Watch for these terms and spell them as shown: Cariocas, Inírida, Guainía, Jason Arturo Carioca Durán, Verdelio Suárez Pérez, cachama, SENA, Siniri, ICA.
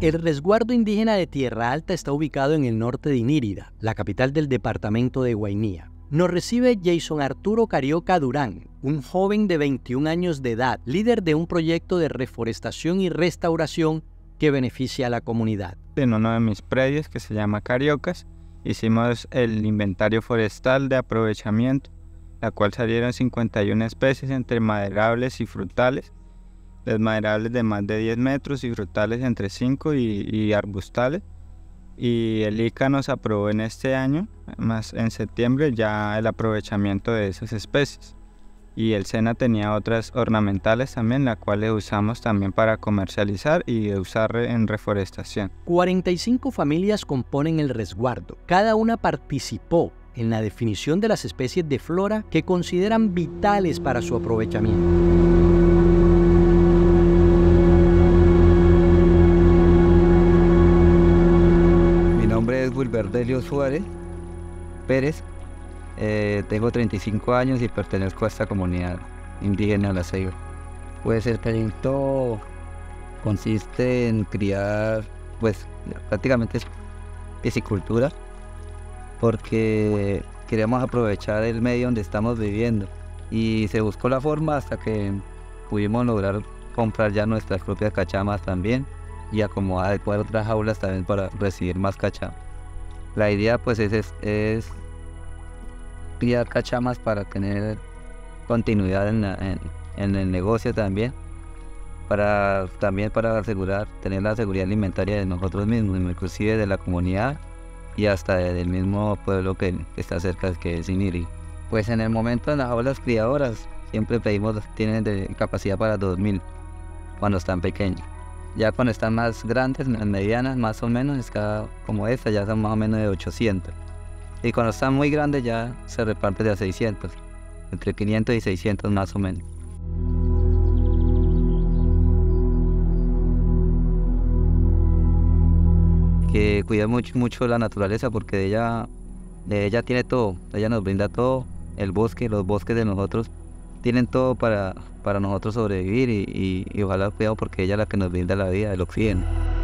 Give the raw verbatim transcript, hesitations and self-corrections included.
El resguardo indígena de Tierra Alta está ubicado en el norte de Inírida, la capital del departamento de Guainía. Nos recibe Jason Arturo Carioca Durán, un joven de veintiún años de edad, líder de un proyecto de reforestación y restauración que beneficia a la comunidad. En uno de mis predios, que se llama Cariocas, hicimos el inventario forestal de aprovechamiento, la cual salieron cincuenta y una especies entre maderables y frutales, desmaderables de más de diez metros y frutales entre cinco y, y arbustales. Y el I C A nos aprobó en este año, más en septiembre, ya el aprovechamiento de esas especies. Y el SENA tenía otras ornamentales también, las cuales usamos también para comercializar y usar en reforestación. cuarenta y cinco familias componen el resguardo. Cada una participó en la definición de las especies de flora que consideran vitales para su aprovechamiento. Verdelio Suárez Pérez, eh, tengo treinta y cinco años y pertenezco a esta comunidad indígena de La Ceiba. Pues el proyecto consiste en criar, pues prácticamente es piscicultura, porque queremos aprovechar el medio donde estamos viviendo y se buscó la forma hasta que pudimos lograr comprar ya nuestras propias cachamas también y acomodar, adecuar otras jaulas también para recibir más cachamas. La idea pues es, es, es criar cachamas para tener continuidad en, la, en, en el negocio también, para, también para asegurar, tener la seguridad alimentaria de nosotros mismos, inclusive de la comunidad y hasta del mismo pueblo que, que está cerca, que es Siniri. Pues en el momento en las jaulas criadoras siempre pedimos, tienen de capacidad para dos mil cuando están pequeños. Ya cuando están más grandes, medianas, más o menos, es cada, como esta, ya son más o menos de ochocientos. Y cuando están muy grandes ya se reparte de a seiscientos, entre quinientos y seiscientos más o menos. Que cuidar mucho, mucho la naturaleza porque de ella, de ella tiene todo, ella nos brinda todo, el bosque, los bosques de nosotros. Tienen todo para, para nosotros sobrevivir y, y, y ojalá cuidado porque ella es la que nos brinda la vida, el oxígeno.